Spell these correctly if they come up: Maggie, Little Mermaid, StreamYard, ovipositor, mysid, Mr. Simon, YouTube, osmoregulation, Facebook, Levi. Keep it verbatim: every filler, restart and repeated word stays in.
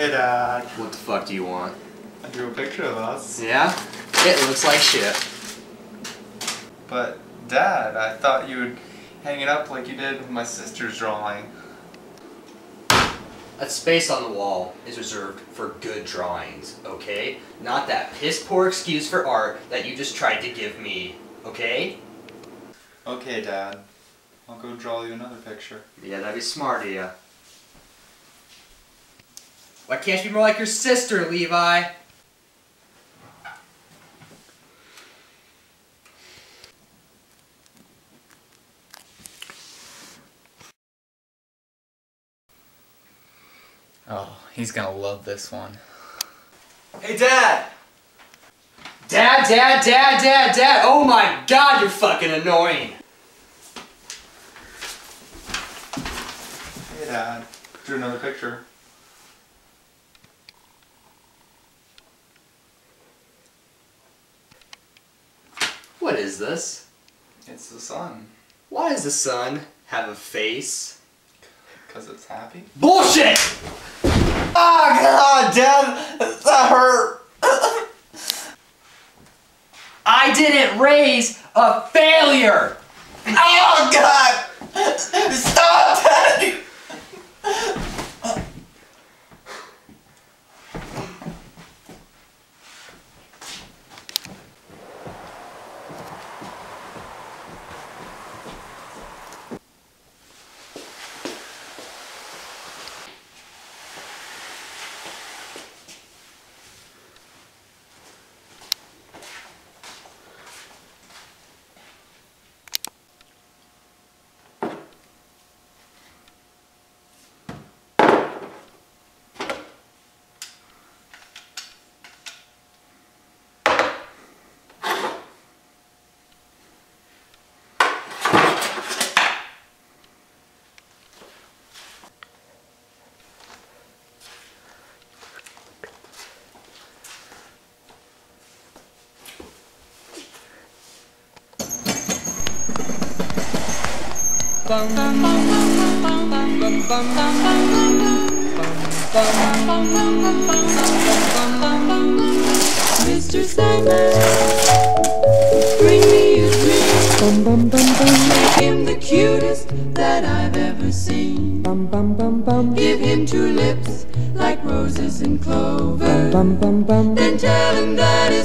Hey, Dad. What the fuck do you want? I drew a picture of us. Yeah? It looks like shit. But, Dad, I thought you would hang it up like you did with my sister's drawing. A space on the wall is reserved for good drawings, okay? Not that piss-poor excuse for art that you just tried to give me, okay? Okay, Dad. I'll go draw you another picture. Yeah, that'd be smart of ya. Why can't you be more like your sister, Levi? Oh, he's gonna love this one. Hey, Dad! Dad, Dad, Dad, Dad, Dad! Oh my God, you're fucking annoying! Hey, Dad. Drew another picture. What is this? It's the sun. Why does the sun have a face? Because it's happy? Bullshit! Oh God, Dad! That hurt! I didn't raise a failure! Oh God! Stop that! Mister Simon, bring me a dream. Make him the cutest that I've ever seen. Give him two lips like roses and clover. Then tell him that his